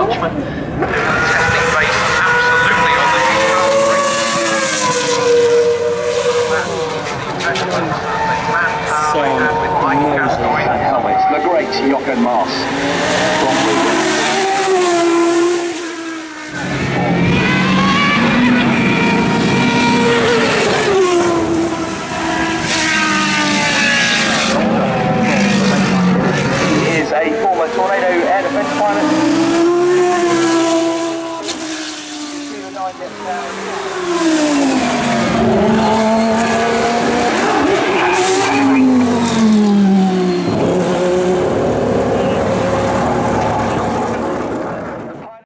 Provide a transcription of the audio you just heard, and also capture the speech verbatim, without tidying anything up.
Dutchman. Testing base absolutely on the detail. So the impressions that they land power and with mighty gas going. The great Jochen Maas.